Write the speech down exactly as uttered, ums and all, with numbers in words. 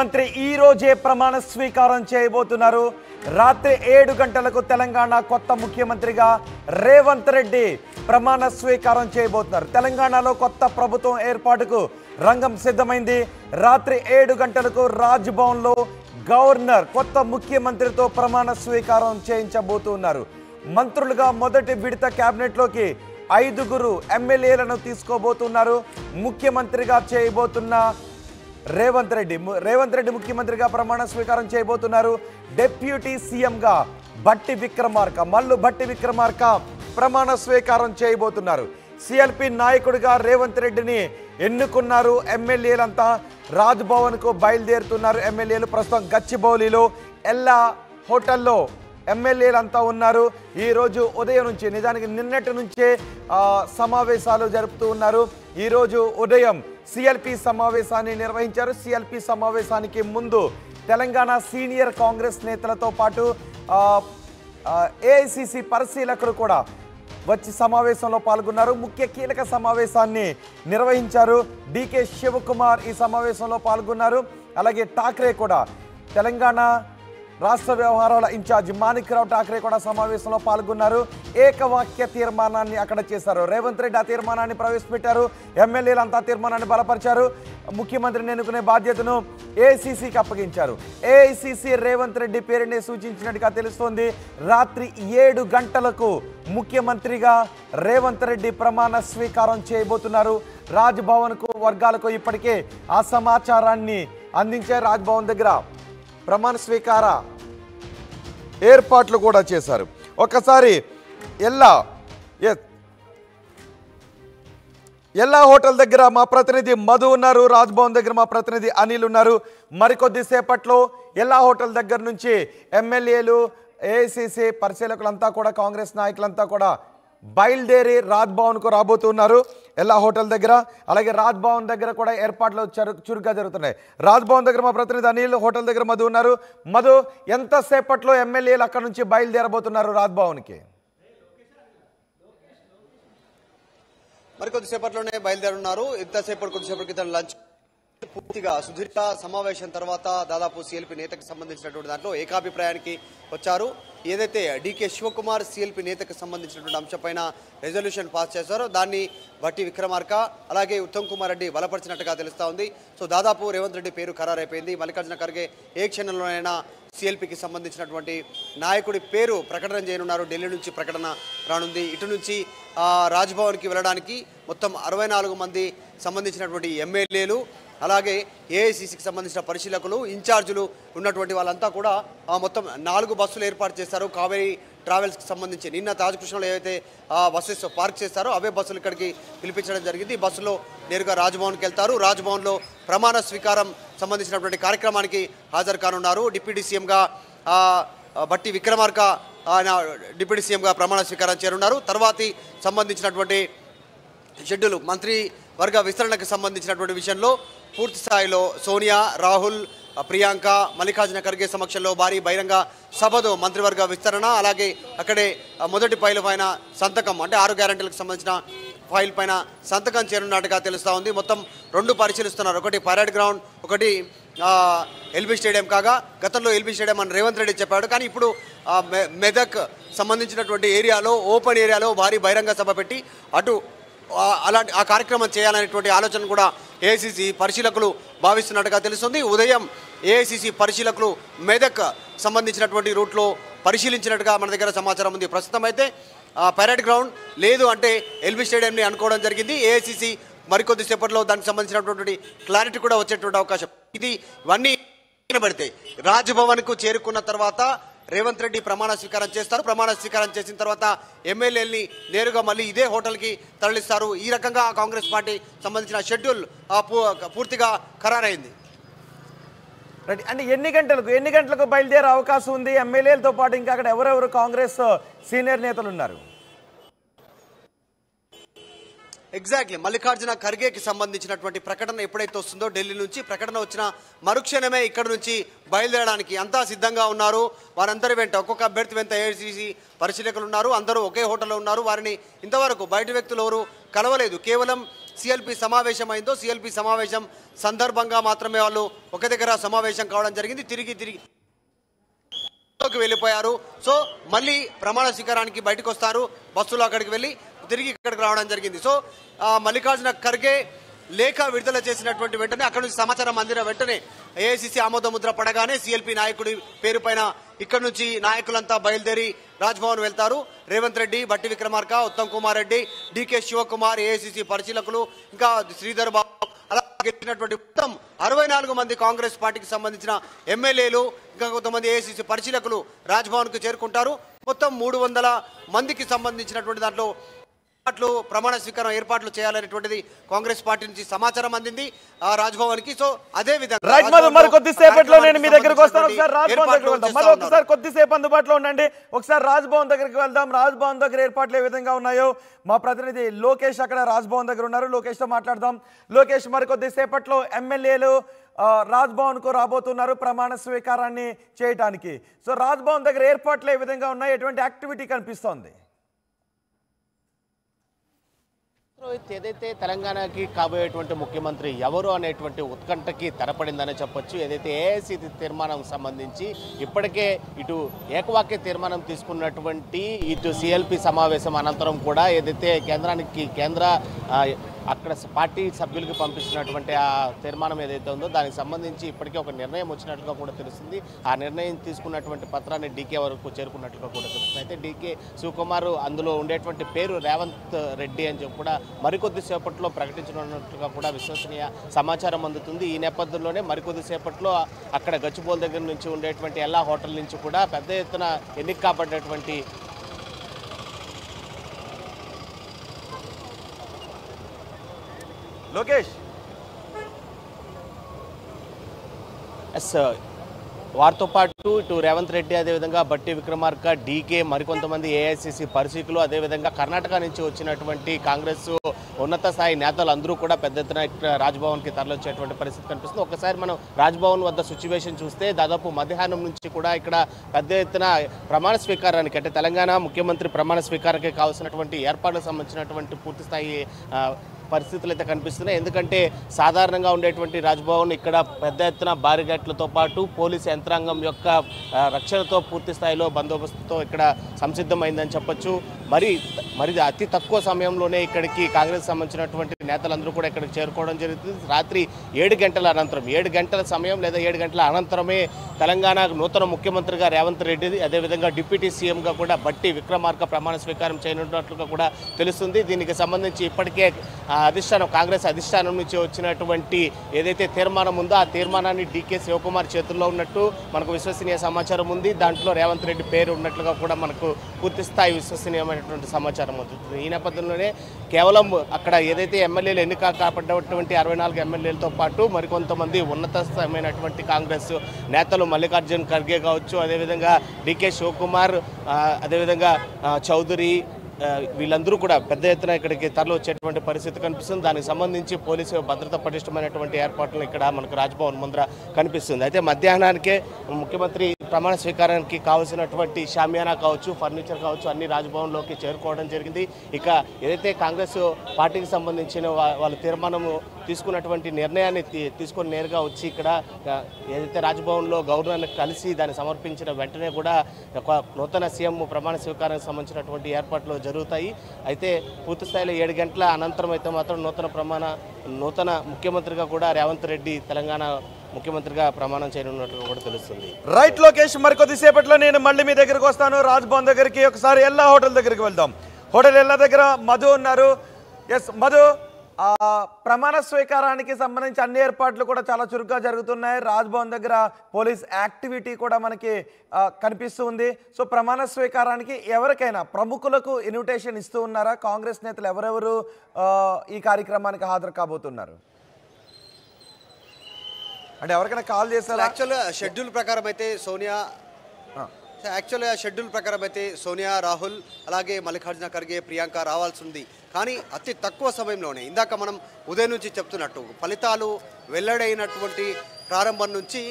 मुख्यमंत्री ई रोजे प्रमाण स्वीकारं చేయబోతున్నారు రాత్రి ఏడు గంటలకు తెలంగాణ కొత్త ముఖ్యమంత్రిగా రేవంత్ రెడ్డి ప్రమాణ స్వీకారం చేయబోతున్నారు తెలంగాణలో కొత్త ప్రభుత్వం ఏర్పాటుకు రంగం సిద్ధమైంది రాత్రి ఏడు గంటలకు రాజ్ భవన్ లో గవర్నర్ కొత్త ముఖ్యమంత్రితో ప్రమాణ స్వీకారం చేయించబోతున్నారు మంత్రులుగా మొదటి విడత క్యాబినెట్ లోకి ఐదుగురు ఎమ్మెల్యేలను తీసుకోబోతున్నారు ముఖ్యమంత్రిగా చేయబోతున్న రేవంత్ రెడ్డి రేవంత్ రెడ్డి ముఖ్యమంత్రిగా ప్రమాణ స్వీకారం చేయబోతున్నారు డిప్యూటీ సీఎం గా బట్టి విక్రమార్క మల్లు బట్టి విక్రమార్క ప్రమాణ స్వీకారం చేయబోతున్నారు సిఎల్పి నాయకుడిగా రేవంత్ రెడ్డిని ఎన్నుకున్నారు ఎమ్మెల్యేలంతా రాజ్ భవన్ కు బయలుదేరుతున్నారు ఎమ్మెల్యేలు ప్రస్తుతం గచ్చిబౌలిలో ఎల్లా హోటల్లో ఎమ్మెల్యేలంతా ఉన్నారు ఈ రోజు ఉదయం నుంచి నిజానికి నిన్నటి నుంచే సమావేశాలు జరుపుతూ ఉన్నారు ఈ రోజు ఉదయం సిఎల్పి సమావేశాన్ని నిర్వహించారు సిఎల్పి సమావేశానికి ముందు తెలంగాణ సీనియర్ కాంగ్రెస్ నేతలతో పాటు ఏఐసిసి పరిశీలకులు కూడా వచ్చి సమావేశంలో పాల్గొన్నారు ముఖ్య కీలక సమావేశాన్ని నిర్వహించారు డీకే శివకుమార్ ఈ సమావేశంలో పాల్గొన్నారు అలాగే ఠాక్రే కూడా తెలంగాణ రాష్ట్ర వ్యవహారాల ఇన్ఛార్జ్ మాణిక్రావు ఠాక్రే కూడా సమావేశంలో పాల్గొన్నారు ఏకవాక్య తీర్మానాన్ని అక్కడ చేశారు రేవంత్ రెడ్డి ఆ తీర్మానాన్ని ప్రవేశపెట్టారు ఎమ్మెల్యేలంతా తీర్మానాన్ని బలపరిచారు ముఖ్యమంత్రిని ఎన్నుకునే బాధ్యతను ఏఐసిసికి అప్పగించారు ఏఐసిసి రేవంత్ రెడ్డి పేరునే సూచించినట్టుగా తెలుస్తోంది రాత్రి ఏడు గంటలకు ముఖ్యమంత్రిగా రేవంత్ రెడ్డి ప్రమాణ స్వీకారం చేయబోతున్నారు రాజ్ భవన్కు వర్గాలకు ఇప్పటికే ఆ సమాచారాన్ని అందించే రాజ్ భవన్ దగ్గర ప్రమాణ స్వీకార ఏర్పాట్లు కూడా చేశారు ఒకసారి ఎల్లా ఎల్లా హోటల్ దగ్గర మా ప్రతినిధి మధు ఉన్నారు రాజ్ భవన్ దగ్గర మా ప్రతినిధి అనిల్ ఉన్నారు మరికొద్ది సేపట్లో ఎల్లా హోటల్ దగ్గర నుంచి ఎమ్మెల్యేలు ఏఐసిసి పరిశీలకులంతా కూడా కాంగ్రెస్ నాయకులంతా కూడా బయలుదేరి రాజ్ భవన్కు రాబోతున్నారు ఎల్లా హోటల్ దగ్గర అలాగే రాజ్ భవన్ దగ్గర కూడా ఏర్పాట్లు చురుగ్గా జరుగుతున్నాయి రాజ్ భవన్ దగ్గర మా ప్రతినిధి అనిల్ హోటల్ దగ్గర మధు ఉన్నారు మధు ఎంతసేపట్లో ఎమ్మెల్యేలు అక్కడ నుంచి బయలుదేరబోతున్నారు రాజ్ భవన్కి మరికొద్దిసేపట్లోనే బయలుదేరున్నారు ఎంతసేపటి కొద్దిసేపటి క్రితం లంచ్ పూర్తిగా సుదీర్ఘ సమావేశం తర్వాత దాదాపు సిఎల్పి నేతకు సంబంధించినటువంటి దాంట్లో ఏకాభిప్రాయానికి వచ్చారు ఏదైతే డీకే శివకుమార్ సిఎల్పి నేతకు సంబంధించినటువంటి అంశంపైన రెజల్యూషన్ పాస్ చేశారో దాన్ని బట్టి విక్రమార్క అలాగే ఉత్తమ్ కుమార్ రెడ్డి బలపరిచినట్టుగా తెలుస్తూ ఉంది సో దాదాపు రేవంత్ రెడ్డి పేరు ఖరారైపోయింది మల్లికార్జున ఖర్గే ఏ క్షణంలోనైనా సిఎల్పికి సంబంధించినటువంటి నాయకుడి పేరు ప్రకటన చేయనున్నారు ఢిల్లీ నుంచి ప్రకటన రానుంది ఇటు నుంచి రాజ్ భవన్కి వెళ్ళడానికి మొత్తం అరవై నాలుగు మంది సంబంధించినటువంటి ఎమ్మెల్యేలు అలాగే ఏఐసిసికి సంబంధించిన పరిశీలకులు ఇన్ఛార్జులు ఉన్నటువంటి వాళ్ళంతా కూడా మొత్తం నాలుగు బస్సులు ఏర్పాటు చేశారు కావేరీ ట్రావెల్స్కి సంబంధించి నిన్న తాజకృష్ణలో ఏవైతే బస్సెస్ పార్క్ చేస్తారో అవే బస్సులు ఇక్కడికి పిలిపించడం జరిగింది ఈ బస్సులో నేరుగా రాజ్భవన్కి వెళ్తారు రాజ్భవన్లో ప్రమాణ స్వీకారం సంబంధించినటువంటి కార్యక్రమానికి హాజరు కానున్నారు డిప్యూటీ సీఎంగా బట్టి విక్రమార్క ఆయన డిప్యూటీ సీఎంగా ప్రమాణ స్వీకారం చేరున్నారు తర్వాతి సంబంధించినటువంటి షెడ్యూల్ మంత్రి వర్గ విస్తరణకు సంబంధించినటువంటి విషయంలో పూర్తి స్థాయిలో సోనియా రాహుల్ ప్రియాంక మల్లికార్జున ఖర్గే సమక్షంలో భారీ బహిరంగ సభతో మంత్రివర్గ విస్తరణ అలాగే అక్కడే మొదటి ఫైల్ పైన సంతకం అంటే ఆరు గ్యారెంటీలకు సంబంధించిన ఫైల్ పైన సంతకం చేరున్నట్టుగా తెలుస్తూ ఉంది మొత్తం రెండు పరిశీలిస్తున్నారు ఒకటి పరేడ్ గ్రౌండ్ ఒకటి ఎల్బీ స్టేడియం కాగా గతంలో ఎల్బీ స్టేడియం అని రేవంత్ రెడ్డి చెప్పాడు కానీ ఇప్పుడు మెదక్ సంబంధించినటువంటి ఏరియాలో ఓపెన్ ఏరియాలో భారీ బహిరంగ సభ పెట్టి అటు అలాంటి ఆ కార్యక్రమం చేయాలనేటువంటి ఆలోచన కూడా ఏఐసిసి పరిశీలకులు భావిస్తున్నట్టుగా తెలుస్తుంది ఉదయం ఏఐసిసి పరిశీలకులు మెదక్ సంబంధించినటువంటి రూట్లో పరిశీలించినట్టుగా మన దగ్గర సమాచారం ఉంది ప్రస్తుతం అయితే పరేడ్ గ్రౌండ్ లేదు అంటే ఎల్బీ స్టేడియంని అనుకోవడం జరిగింది ఏఐసిసి మరికొద్ది సేపట్లో దానికి సంబంధించినటువంటి క్లారిటీ కూడా వచ్చేటువంటి అవకాశం ఇది ఇవన్నీ పడతాయి రాజ్ భవన్కు చేరుకున్న తర్వాత రేవంత్ రెడ్డి ప్రమాణ స్వీకారం చేస్తారు ప్రమాణ స్వీకారం చేసిన తర్వాత ఎమ్మెల్యేలని నేరుగా మళ్ళీ ఇదే హోటల్కి తరలిస్తారు ఈ రకంగా కాంగ్రెస్ పార్టీ సంబంధించిన షెడ్యూల్ పూర్తిగా ఖరారైంది రైట్ అంటే ఎన్ని గంటలకు ఎన్ని గంటలకు బయలుదేరే అవకాశం ఉంది ఎమ్మెల్యేలతో పాటు ఇంకా అక్కడ ఎవరెవరు కాంగ్రెస్ సీనియర్ నేతలు ఉన్నారు ఎగ్జాక్ట్లీ మల్లికార్జున ఖర్గేకి సంబంధించినటువంటి ప్రకటన ఎప్పుడైతే వస్తుందో ఢిల్లీ నుంచి ప్రకటన వచ్చిన మరుక్షణమే ఇక్కడ నుంచి బయలుదేరడానికి అంతా సిద్ధంగా ఉన్నారు వారందరి వెంట ఒక్కొక్క అభ్యర్థి వెంట ఏఐసిసి పరిశీలకులు ఉన్నారు అందరూ ఒకే హోటల్లో ఉన్నారు వారిని ఇంతవరకు బయట వ్యక్తులు ఎవరు కలవలేదు కేవలం సిఎల్పి సమావేశమైందో సిఎల్పి సమావేశం సందర్భంగా మాత్రమే వాళ్ళు ఒక దగ్గర సమావేశం కావడం జరిగింది. తిరిగి తిరిగి లోకి వెళ్ళిపోయారు. సో మళ్ళీ ప్రమాణ స్వీకారానికి బయటకు వస్తారు, బస్సులో అక్కడికి వెళ్ళి తిరిగి ఇక్కడికి రావడం జరిగింది. సో మల్లికార్జున ఖర్గే లేఖ విడుదల చేసినటువంటి వెంటనే అక్కడ నుంచి సమాచారం అందిన వెంటనే ఏఐసిసి ఆమోద ముద్ర పడగానే సిఎల్పి నాయకుడి పేరు పైన ఇక్కడ నుంచి నాయకులంతా బయలుదేరి రాజ్భవన్ వెళ్తారు. రేవంత్ రెడ్డి, బట్టి విక్రమార్క, ఉత్తమ్ కుమార్ రెడ్డి, డీకే శివకుమార్, ఏఐసిసి పరిశీలకులు, ఇంకా శ్రీధర్ బాబు, అలా గెలిచినటువంటి మొత్తం అరవై నాలుగు మంది కాంగ్రెస్ పార్టీకి సంబంధించిన ఎమ్మెల్యేలు, ఇంకా కొంతమంది ఏఐసిసి పరిశీలకులు రాజ్భవన్ కు చేరుకుంటారు. మొత్తం మూడు వందల మందికి సంబంధించినటువంటి దాంట్లో ప్రమాణ స్వీకారం ఏర్పాట్లు చేయాలనేటువంటిది కాంగ్రెస్ పార్టీ నుంచి సమాచారం అందింది రాజ్భవన్ కి. సో అదే విధంగా కొద్దిసేపు అందుబాటులో ఉండండి, ఒకసారి రాజ్భవన్ దగ్గరికి వెళ్దాం. రాజ్భవన్ దగ్గర ఏర్పాట్లు ఏ విధంగా ఉన్నాయో మా ప్రతినిధి లోకేష్ అక్కడ రాజ్భవన్ దగ్గర ఉన్నారు, లోకేష్ తో మాట్లాడదాం. లోకేష్, మరికొద్దిసేపట్లో ఎమ్మెల్యేలు రాజ్భవన్ కు రాబోతున్నారు ప్రమాణ స్వీకారాన్ని చేయడానికి. సో రాజ్భవన్ దగ్గర ఏర్పాట్లు ఏ విధంగా ఉన్నాయి, ఎటువంటి యాక్టివిటీ కనిపిస్తోంది? రోహిత్, ఏదైతే తెలంగాణకి కాబోయేటువంటి ముఖ్యమంత్రి ఎవరు అనేటువంటి ఉత్కంఠకి తెరపడిందనే చెప్పొచ్చు. ఏదైతే ఏఐసీసీ తీర్మానం సంబంధించి ఇప్పటికే ఇటు ఏకవాక్య తీర్మానం తీసుకున్నటువంటి ఇటు సిఎల్పి సమావేశం అనంతరం కూడా ఏదైతే కేంద్రానికి కేంద్ర అక్కడ పార్టీ సభ్యులకు పంపించినటువంటి ఆ తీర్మానం ఏదైతే ఉందో దానికి సంబంధించి ఇప్పటికే ఒక నిర్ణయం వచ్చినట్లుగా కూడా తెలుస్తుంది. ఆ నిర్ణయం తీసుకున్నటువంటి పత్రాన్ని డీకే వరకు చేరుకున్నట్లుగా కూడా తెలుస్తుంది. అయితే డీకే శివకుమార్ అందులో ఉండేటువంటి పేరు రేవంత్ రెడ్డి అని చెప్పి కూడా మరికొద్దిసేపట్లో ప్రకటించనున్నట్లుగా కూడా విశ్వసనీయ సమాచారం అందుతుంది. ఈ నేపథ్యంలోనే మరికొద్దిసేపట్లో అక్కడ గచ్చిబౌలి దగ్గర నుంచి ఉండేటువంటి ఎల్లా హోటల్ నుంచి కూడా పెద్ద ఎత్తున ఎన్నిక కాబడినటువంటి లోకేష్ ఎస్ వారితో పాటు ఇటు రేవంత్ రెడ్డి, అదేవిధంగా బట్టి విక్రమార్క, డీకే, మరికొంతమంది ఏఐసిసి పరిశీలకులు, అదేవిధంగా కర్ణాటక నుంచి వచ్చినటువంటి కాంగ్రెస్ ఉన్నత స్థాయి నేతలు అందరూ కూడా పెద్ద ఎత్తున రాజ్భవన్కి తరలివచ్చేటువంటి పరిస్థితి కనిపిస్తుంది. ఒకసారి మనం రాజ్భవన్ వద్ద సిచ్యువేషన్ చూస్తే దాదాపు మధ్యాహ్నం నుంచి కూడా ఇక్కడ పెద్ద ఎత్తున ప్రమాణ స్వీకారానికి, అంటే తెలంగాణ ముఖ్యమంత్రి ప్రమాణ స్వీకారానికి కావాల్సినటువంటి ఏర్పాట్లకు సంబంధించినటువంటి పూర్తి స్థాయి పరిస్థితులు అయితే కనిపిస్తున్నాయి. ఎందుకంటే సాధారణంగా ఉండేటువంటి రాజ్భవన్ ఇక్కడ పెద్ద ఎత్తున బారిగేట్లతో పాటు పోలీసు యంత్రాంగం యొక్క రక్షణతో పూర్తి స్థాయిలో బందోబస్తుతో ఇక్కడ సంసిద్ధమైందని చెప్పొచ్చు. మరి మరి అతి తక్కువ సమయంలోనే ఇక్కడికి కాంగ్రెస్ సంబంధించినటువంటి నేతలందరూ కూడా ఇక్కడికి చేరుకోవడం జరుగుతుంది. రాత్రి ఏడు గంటల అనంతరం ఏడు గంటల సమయం లేదా ఏడు గంటల అనంతరమే తెలంగాణ నూతన ముఖ్యమంత్రిగా రేవంత్ రెడ్డి, అదేవిధంగా డిప్యూటీ సీఎంగా కూడా బట్టి విక్రమార్క ప్రమాణ స్వీకారం చేయనున్నట్లుగా కూడా తెలుస్తుంది. దీనికి సంబంధించి ఇప్పటికే అధిష్టానం, కాంగ్రెస్ అధిష్టానం నుంచి వచ్చినటువంటి ఏదైతే తీర్మానం ఉందో ఆ తీర్మానాన్ని డీకే శివకుమార్ చేతుల్లో ఉన్నట్టు మనకు విశ్వసనీయ సమాచారం ఉంది. దాంట్లో రేవంత్ రెడ్డి పేరు ఉన్నట్లుగా కూడా మనకు పూర్తి స్థాయి విశ్వసనీయమైనటువంటి సమాచారం అందుతుంది. ఈ నేపథ్యంలోనే కేవలం అక్కడ ఏదైతే ఎమ్మెల్యేలు ఎన్నిక కాపాడేటువంటి అరవై నాలుగు ఎమ్మెల్యేలతో పాటు మరికొంతమంది ఉన్నతమైనటువంటి కాంగ్రెస్ నేతలు మల్లికార్జున్ ఖర్గే కావచ్చు, అదేవిధంగా డీకే శివకుమార్, అదేవిధంగా చౌదరి, వీళ్ళందరూ కూడా పెద్ద ఎత్తున ఇక్కడికి తరలి వచ్చేటువంటి పరిస్థితి కనిపిస్తుంది. దానికి సంబంధించి పోలీసు భద్రత పటిష్టమైనటువంటి ఏర్పాట్లు ఇక్కడ మనకు రాజ్భవన్ ముందర కనిపిస్తుంది. అయితే మధ్యాహ్నానికే ముఖ్యమంత్రి ప్రమాణ స్వీకారానికి కావాల్సినటువంటి షామియానా కావచ్చు, ఫర్నిచర్ కావచ్చు, అన్ని రాజ్భవన్లోకి చేరుకోవడం జరిగింది. ఇక ఏదైతే కాంగ్రెస్ పార్టీకి సంబంధించిన వాళ్ళ తీర్మానము తీసుకున్నటువంటి నిర్ణయాన్ని తీసుకొని నేరుగా వచ్చి ఇక్కడ ఏదైతే రాజ్భవన్లో గవర్నర్ని కలిసి దాన్ని సమర్పించిన వెంటనే కూడా నూతన సీఎం ప్రమాణ స్వీకారానికి సంబంధించినటువంటి ఏర్పాట్లు జరుగుతాయి. అయితే పూర్తి స్థాయిలో ఏడు గంటల అనంతరం అయితే మాత్రం నూతన ప్రమాణ నూతన ముఖ్యమంత్రిగా కూడా రేవంత్ రెడ్డి తెలంగాణ ముఖ్యమంత్రిగా ప్రమాణం చేయనున్నట్టు కూడా తెలుస్తుంది. రైట్ లోకేష్, మరికొద్దిసేపట్లో నేను మళ్ళీ మీ దగ్గరకు వస్తాను. రాజ్భవన్ దగ్గరికి ఒకసారి ఎల్లా హోటల్ దగ్గరికి వెళ్దాం. హోటల్ ఎల్లా దగ్గర మధు ఉన్నారు. ఎస్ మధు, ప్రమాణ స్వీకారానికి సంబంధించి అన్ని ఏర్పాట్లు కూడా చాలా చురుగ్గా జరుగుతున్నాయి. రాజ్భవన్ దగ్గర పోలీస్ యాక్టివిటీ కూడా మనకి కనిపిస్తుంది. సో ప్రమాణ స్వీకారానికి ఎవరికైనా ప్రముఖులకు ఇన్విటేషన్ ఇస్తూ ఉన్నారా? కాంగ్రెస్ నేతలు ఎవరెవరు ఈ కార్యక్రమానికి హాజరు కాబోతున్నారు? అంటే ఎవరికైనా కాల్ చేస్తారు? యాక్చువల్గా షెడ్యూల్ ప్రకారం అయితే సోనియా యాక్చువల్గా షెడ్యూల్ ప్రకారం అయితే సోనియా, రాహుల్, అలాగే మల్లికార్జున ఖర్గే, ప్రియాంక రావాల్సి ఉంది. కానీ అతి తక్కువ సమయంలోనే ఇందాక మనం ఉదయం నుంచి చెప్తున్నట్టు ఫలితాలు వెల్లడైనటువంటి ప్రారంభం నుంచి